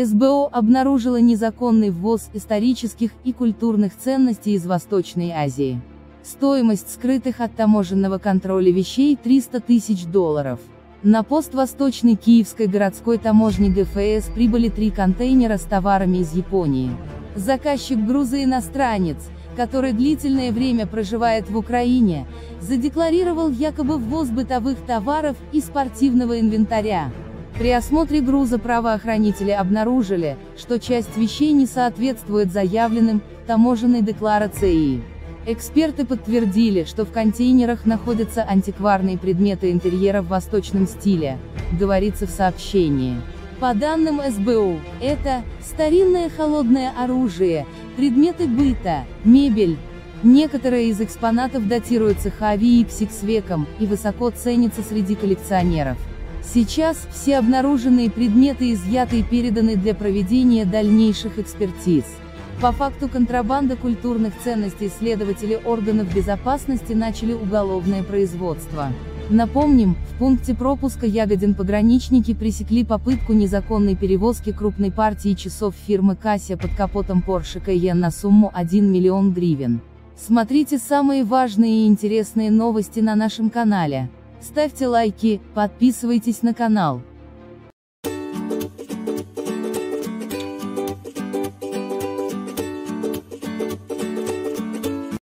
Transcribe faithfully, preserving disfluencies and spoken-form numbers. эс бэ о обнаружила незаконный ввоз исторических и культурных ценностей из Восточной Азии. Стоимость скрытых от таможенного контроля вещей – триста тысяч долларов. На пост Восточной Киевской городской таможни гэ эф эс прибыли три контейнера с товарами из Японии. Заказчик груза иностранец, который длительное время проживает в Украине, задекларировал якобы ввоз бытовых товаров и спортивного инвентаря. При осмотре груза правоохранители обнаружили, что часть вещей не соответствует заявленным в таможенной декларации. Эксперты подтвердили, что в контейнерах находятся антикварные предметы интерьера в восточном стиле, говорится в сообщении. По данным эс бэ у, это старинное холодное оружие, предметы быта, мебель. Некоторые из экспонатов датируются хави и псикс веком и высоко ценятся среди коллекционеров. Сейчас все обнаруженные предметы изъяты и переданы для проведения дальнейших экспертиз. По факту контрабанды культурных ценностей следователи органов безопасности начали уголовное производство. Напомним, в пункте пропуска Ягодин пограничники пресекли попытку незаконной перевозки крупной партии часов фирмы Casio под капотом Porsche Cayenne на сумму один миллион гривен. Смотрите самые важные и интересные новости на нашем канале. Ставьте лайки, подписывайтесь на канал.